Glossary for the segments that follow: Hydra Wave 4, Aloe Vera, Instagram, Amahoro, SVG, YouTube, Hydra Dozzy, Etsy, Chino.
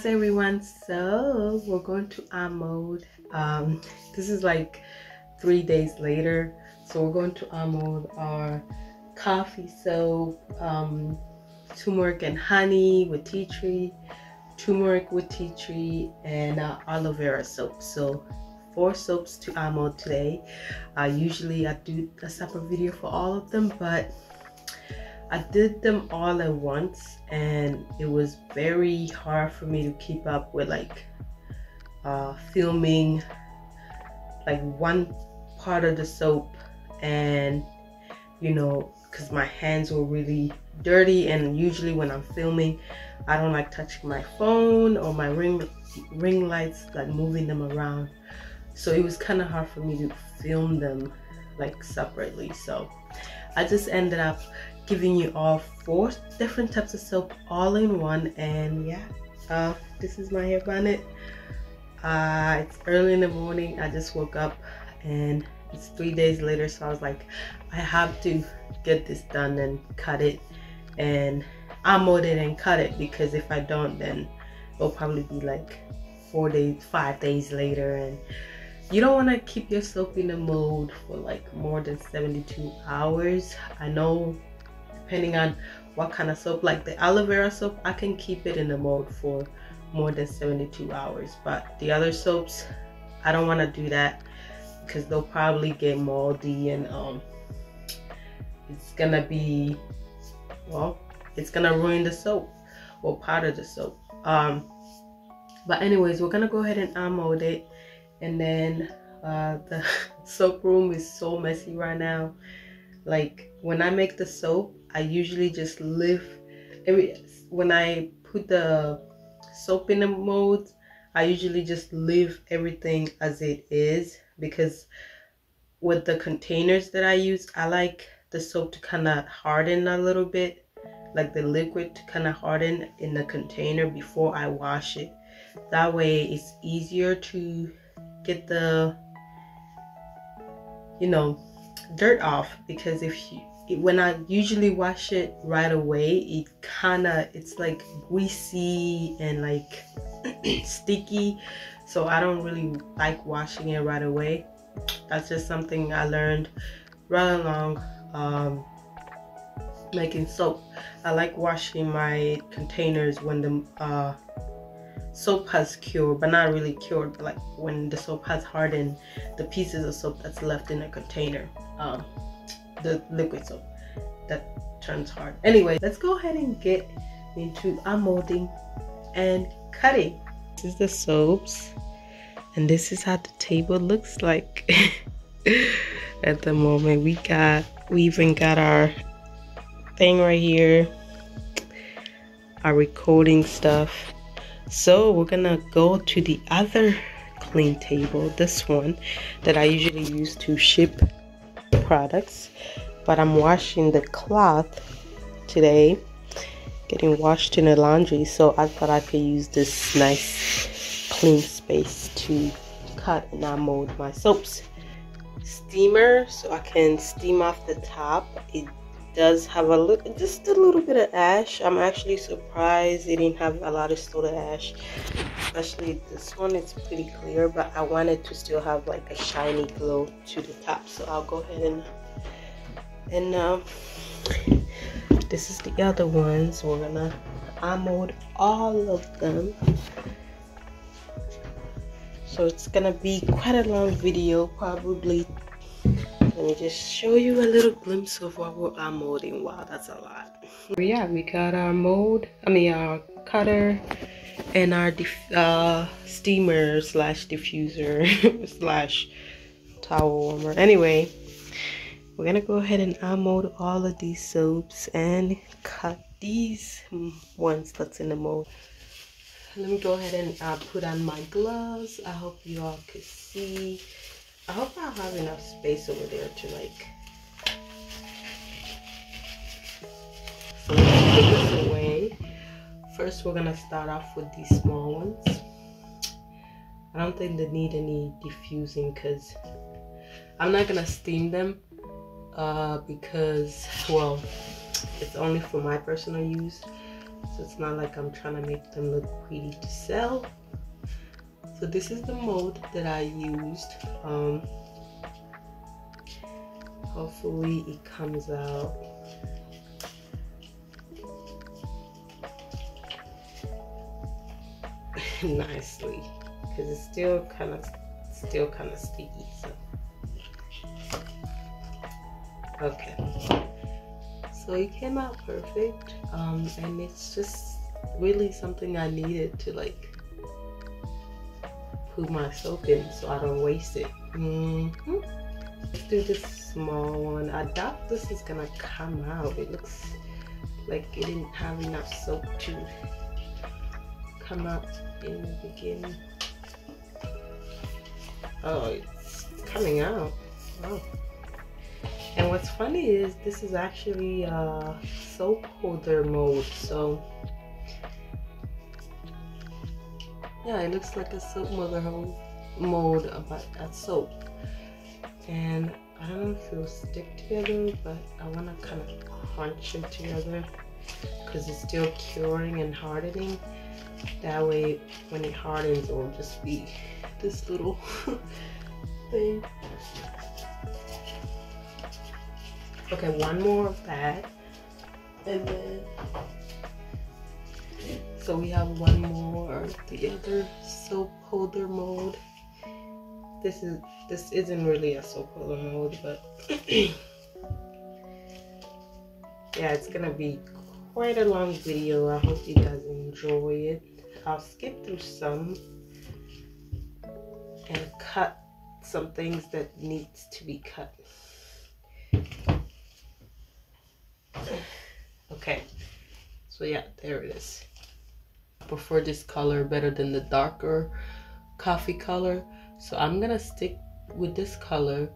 How's everyone? So we're going to Amahoro. This is like 3 days later, so we're going to Amahoro our coffee soap, turmeric and honey with tea tree, turmeric with tea tree, and aloe vera soap. So 4 soaps to Amahoro today. Usually I do a separate video for all of them, but I did them all at once and it was very hard for me to keep up with like filming like one part of the soap, and you know, because my hands were really dirty, and usually when I'm filming I don't like touching my phone or my ring lights, like moving them around, so it was kind of hard for me to film them like separately. So I just ended up giving you all 4 different types of soap all in one. And yeah, this is my hair bonnet. It's early in the morning, I just woke up and it's 3 days later, so I was like, I have to get this done and cut it, and I mold it and cut it, because if I don't then it'll probably be like 5 days later, and you don't want to keep your soap in the mold for like more than 72 hours. I know, depending on what kind of soap, like the aloe vera soap, I can keep it in the mold for more than 72 hours, but the other soaps I don't want to do that because they'll probably get moldy, and it's gonna be, well, it's gonna ruin the soap or part of the soap. But anyways, we're gonna go ahead and mold it. And then the soap room is so messy right now. Like when I make the soap, I usually just when I put the soap in the mold, I usually just leave everything as it is, because with the containers that I use, I like the soap to kind of harden a little bit, like the liquid to kind of harden in the container before I wash it. That way it's easier to get the, you know, dirt off, because when I usually wash it right away, it's like greasy and like sticky, so I don't really like washing it right away. That's just something I learned right along making soap. I like washing my containers when the soap has cured, but not really cured, but like when the soap has hardened, the pieces of soap that's left in a container, the liquid soap that turns hard. Anyway, let's go ahead and get into our molding and cutting. This is the soaps, and this is how the table looks like at the moment. We even got our thing right here, our recording stuff. So we're gonna go to the other clean table, this one that I usually use to ship products, but I'm washing the cloth today, getting washed in the laundry, so I thought I could use this nice clean space to cut and I mold my soaps. Steamer, so I can steam off the top. It does have a little, just a little bit of ash. I'm actually surprised it didn't have a lot of soda ash, especially this one. It's pretty clear, but I wanted to still have like a shiny glow to the top, so I'll go ahead and this is the other one, so we're gonna mold all of them. So it's gonna be quite a long video probably. Let me just show you a little glimpse of what we're molding. Wow, that's a lot. Yeah, we got our mold, our cutter, and our steamer / diffuser / towel warmer. Anyway, we're gonna go ahead and mold all of these soaps and cut these ones that's in the mold. Let me go ahead and put on my gloves. I hope you all could see. I hope I'll have enough space over there to like put this away. First, we're gonna start off with these small ones. I don't think they need any diffusing because I'm not gonna steam them because, well, it's only for my personal use. so it's not like I'm trying to make them look greedy to sell. So this is the mold that I used. Hopefully it comes out. Nicely, because it's still kind of sticky. So okay, so it came out perfect, and it's just really something I needed to like put my soap in so I don't waste it. Let's do this small one. I doubt this is gonna come out. It looks like it didn't have enough soap to come out in the beginning. Oh, it's coming out. Oh, and what's funny is this is actually a soap holder mold, so yeah, it looks like a soap mold about that soap, and I don't know if it'll stick together, but I want to kind of crunch it together because it's still curing and hardening. That way when it hardens, it will just be this little thing. Okay, one more of that, and then so we have one more of the other soap holder mold. This isn't really a soap holder mold, but yeah, it's gonna be quite a long video. I hope you guys enjoy it. I'll skip through some and cut some things that needs to be cut. Okay, so yeah, there it is. I prefer this color better than the darker coffee color, so I'm gonna stick with this color,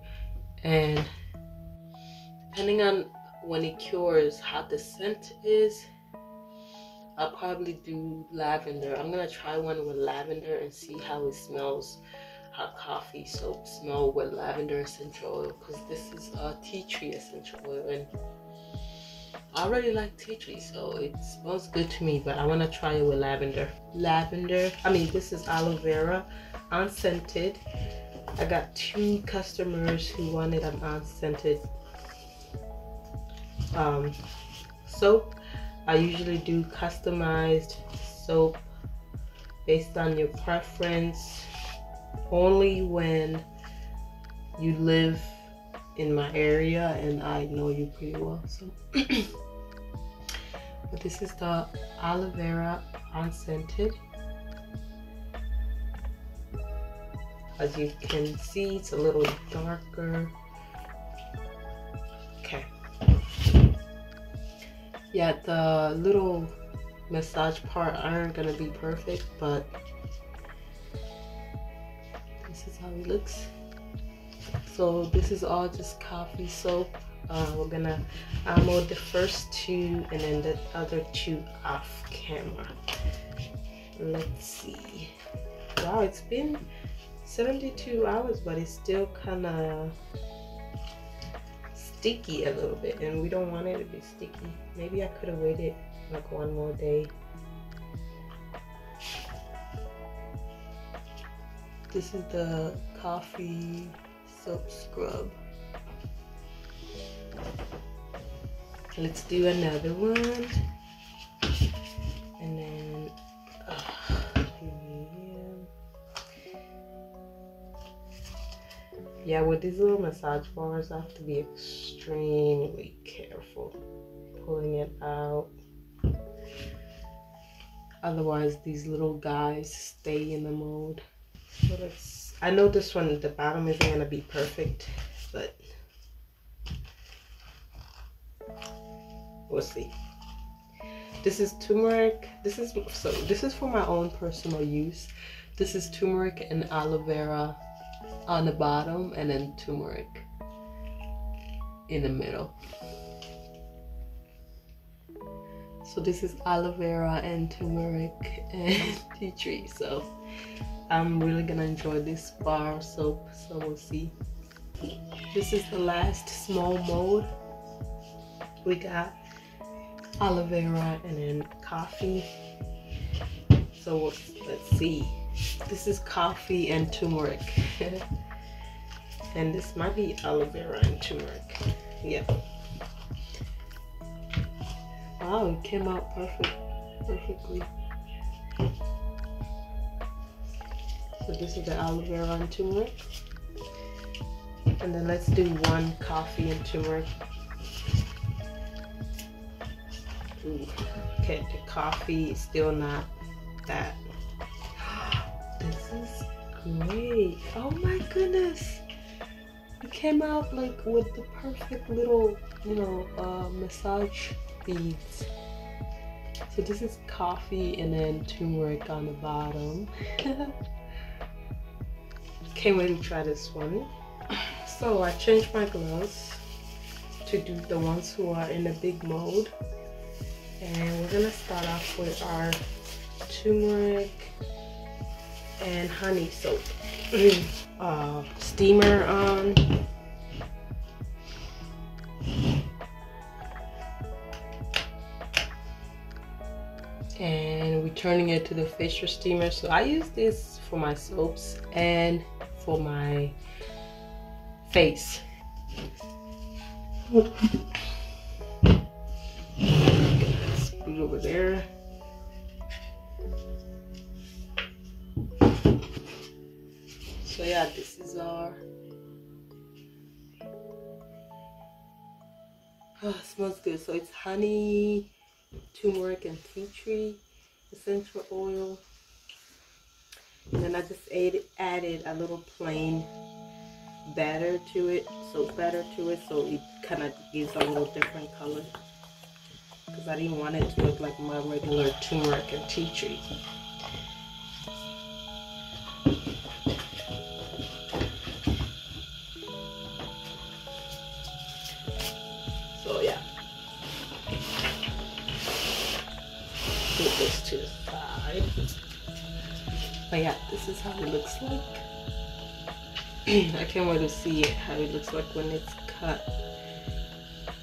and depending on when it cures how the scent is, I'll probably do lavender. I'm gonna try one with lavender and see how it smells, how coffee soap smell with lavender essential oil, because this is a tea tree essential oil, and I really like tea tree, so it smells good to me, but I want to try it with lavender. This is aloe vera, unscented. I got two customers who wanted an unscented soap. I usually do customized soap based on your preference only when you live in my area and I know you pretty well, so but this is the aloe vera unscented. As you can see, it's a little darker. Okay, yeah, the little massage part aren't gonna be perfect, but this is how it looks. So this is all just coffee soap. We're gonna mold the first two and then the other two off camera. Let's see. Wow, it's been 72 hours, but it's still kind of sticky a little bit, and we don't want it to be sticky. Maybe I could have waited like one more day. This is the coffee soap scrub. Let's do another one, and then yeah, with these little massage bars I have to be extremely careful pulling it out, otherwise these little guys stay in the mold. So let's, I know this one, the bottom isn't going to be perfect, but we'll see. This is turmeric. This is for my own personal use. This is turmeric and aloe vera on the bottom, and then turmeric in the middle. So this is aloe vera and turmeric and tea tree, so I'm really gonna enjoy this bar soap, so we'll see. This is the last small mold we got. aloe vera, and then coffee. So let's see. This is coffee and turmeric. And this might be aloe vera and turmeric. Yep. Wow, it came out perfectly. So this is the aloe vera and turmeric. And then let's do one coffee and turmeric. Ooh, okay, the coffee is still not that. This is great. Oh my goodness. It came out like with the perfect little, you know, massage beads. So this is coffee and then turmeric on the bottom. Can't wait to try this one. So I changed my gloves to do the ones who are in the big mode. And we're gonna start off with our turmeric and honey soap. Steamer on. And we're turning it to the facial steamer. So I use this for my soaps and for my face. Scoot over there. So yeah, this is our, oh, it smells good. So it's honey, turmeric, and tea tree essential oil. And then I just added a little plain batter to it, soap batter to it, so it kind of gives a little different color, because I didn't want it to look like my regular turmeric and tea tree. This to the side. But yeah, this is how it looks like. I can't wait to see how it looks like when it's cut.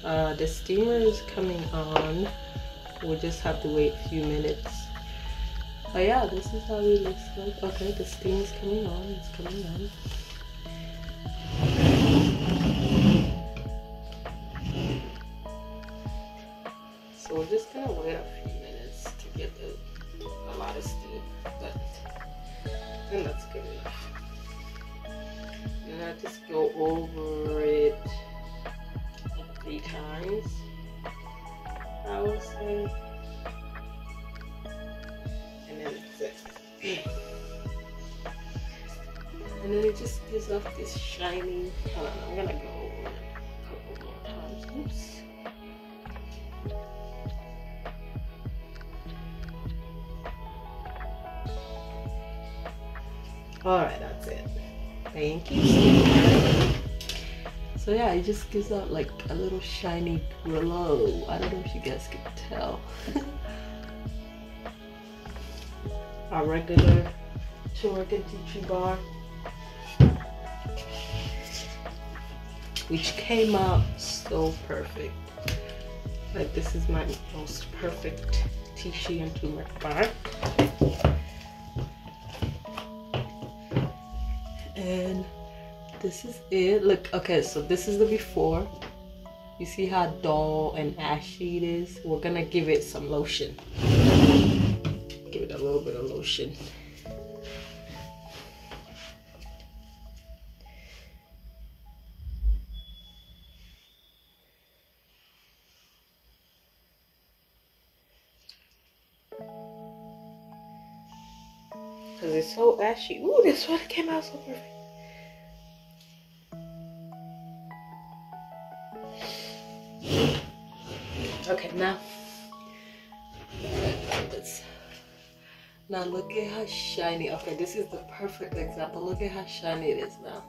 The steamer is coming on. We'll just have to wait a few minutes. But yeah, this is how it looks like. Okay, the steam is coming on. It's coming on. So we're just gonna wait a few to get a lot of steam, but then that's good enough. And I just go over it 3 times, I would say, and then it's it. And then it just gives off this shiny. Hold on, I'm gonna go over it a couple more times. Oops. Alright, that's it. Thank you. So yeah, it just gives out like a little shiny glow. I don't know if you guys can tell. Our regular turmeric and tea tree bar, which came out so perfect. Like, this is my most perfect tea tree and turmeric bar. And this is it. Look, okay, so this is the before. You see how dull and ashy it is? We're gonna give it some lotion. Give it a little bit of lotion. Because it's so ashy. Ooh, this one came out so perfect. Okay, now look at how shiny. Okay, this is the perfect example. Look at how shiny it is now.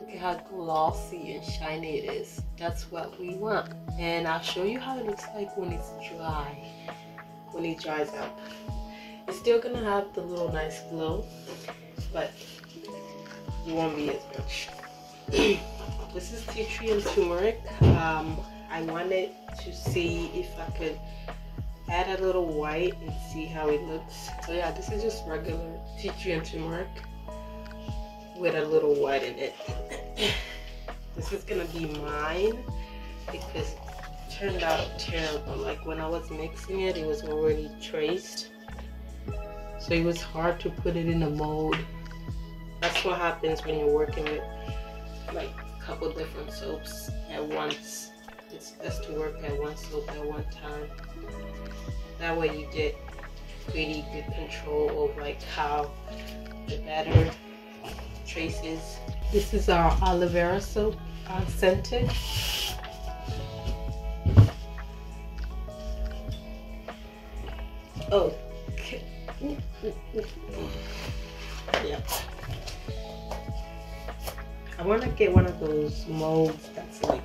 Look at how glossy and shiny it is. That's what we want. And I'll show you how it looks like when it's dry, when it dries up. It's still gonna have the little nice glow, but it won't be as much. This is tea tree and turmeric. I wanted to see if I could add a little white and see how it looks. So yeah, this is just regular tea tree and turmeric with a little white in it. This is gonna be mine because it turned out terrible. Like when I was mixing it, it was already traced, so it was hard to put it in a mold. That's what happens when you're working with like a couple different soaps at once. It's best to work at one soap at one time. That way you get really good control of like how the batter traces. This is our aloe vera soap, unscented. Oh, okay. Yeah. I want to get one of those molds that's like,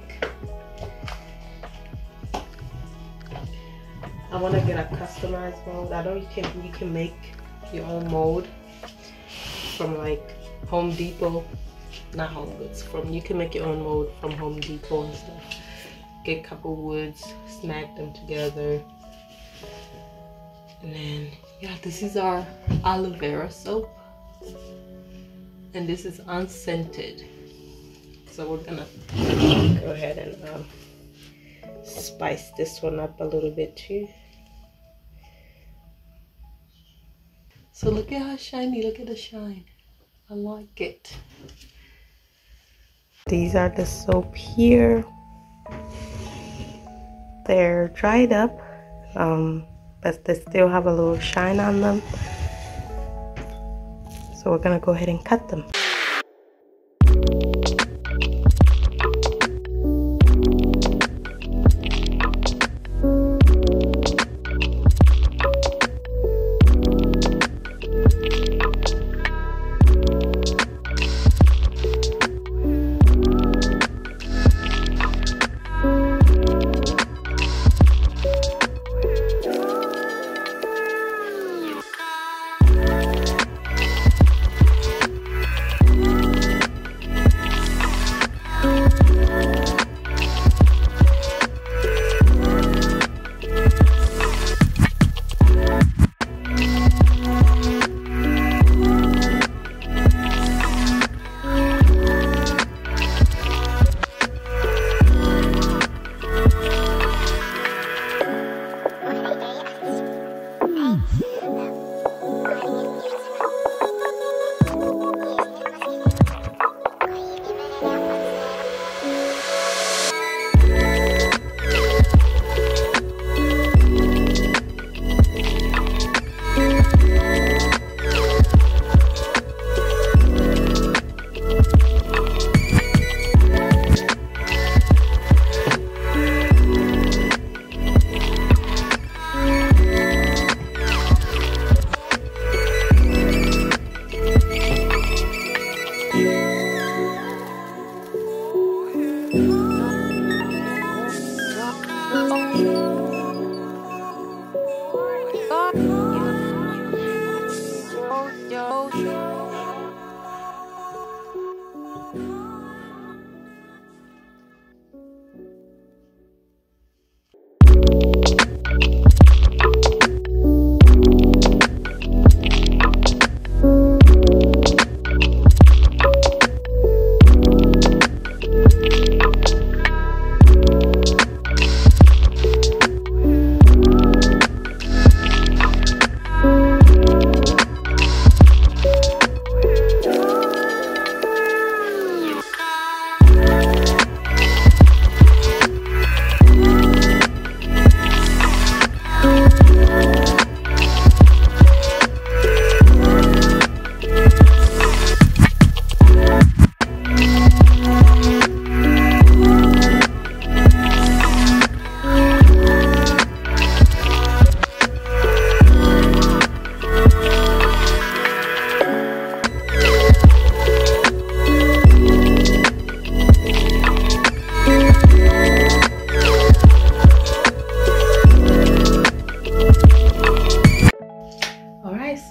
I want to get a customized mold. I know you can make your own mold from like Home Depot, not Home Goods. From, you can make your own mold from Home Depot and stuff. Get a couple woods, smack them together, and then yeah, this is our aloe vera soap, and this is unscented. So we're gonna go ahead and spice this one up a little bit too. So look at how shiny, look at the shine. I like it. These are the soap here. They're dried up, but they still have a little shine on them. So we're gonna go ahead and cut them.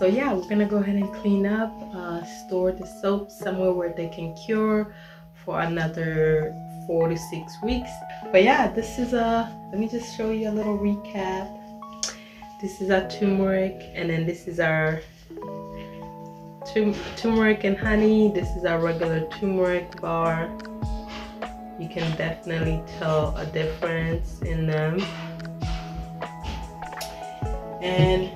So yeah, we're gonna go ahead and clean up, store the soap somewhere where they can cure for another 4 to 6 weeks. But yeah, this is let me just show you a little recap. This is our turmeric, and then this is our turmeric and honey. This is our regular turmeric bar. You can definitely tell a difference in them. And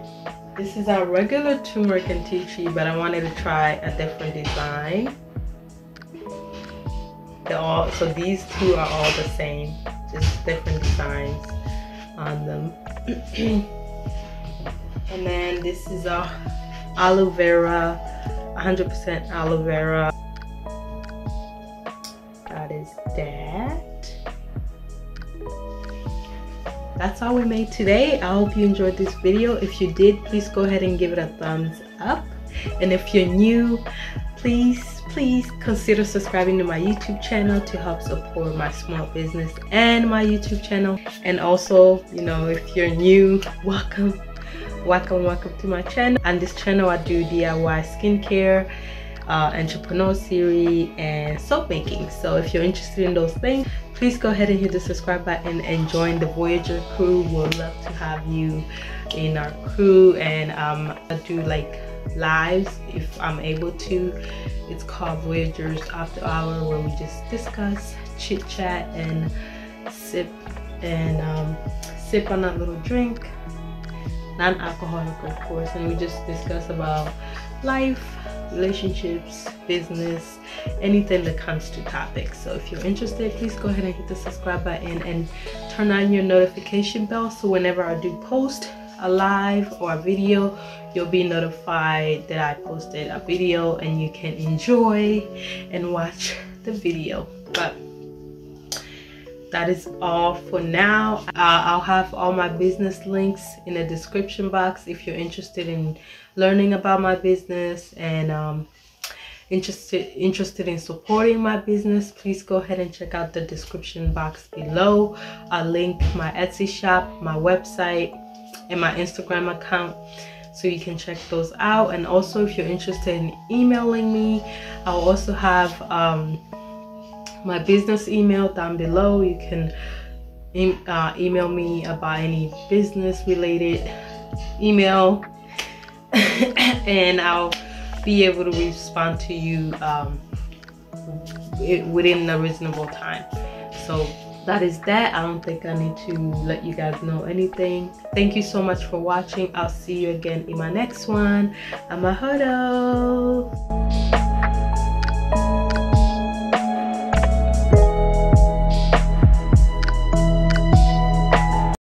this is our regular turmeric and tea tree, but I wanted to try a different design. So these two are all the same, just different designs on them. And then this is our aloe vera, 100% aloe vera. That is that. That's all we made today. I hope you enjoyed this video. If you did, please go ahead and give it a thumbs up. And if you're new, please consider subscribing to my YouTube channel to help support my small business and my YouTube channel. And also, you know, if you're new, welcome to my channel. On this channel, I do DIY skincare, entrepreneur series, and soap making. So if you're interested in those things, please go ahead and hit the subscribe button and join the Voyager crew. We'd love to have you in our crew. And I do like lives if I'm able to. It's called Voyagers After Hour, where we just discuss, chit chat, and sip on a little drink, non-alcoholic of course, and we just discuss about life, relationships, business, anything that comes to topics. So if you're interested, please go ahead and hit the subscribe button and turn on your notification bell, so whenever I do post a live or a video, you'll be notified that I posted a video and you can enjoy and watch the video. But that is all for now. I'll have all my business links in the description box if you're interested in learning about my business and interested in supporting my business. Please go ahead and check out the description box below. I'll link my Etsy shop, my website, and my Instagram account, so you can check those out. And also, if you're interested in emailing me, I'll also have my business email down below. You can email me about any business related email and I'll be able to respond to you within a reasonable time. So that is that. I don't think I need to let you guys know anything. Thank you so much for watching. I'll see you again in my next one. Amahoro.